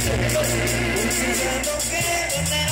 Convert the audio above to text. Porque no quiero, no quiero.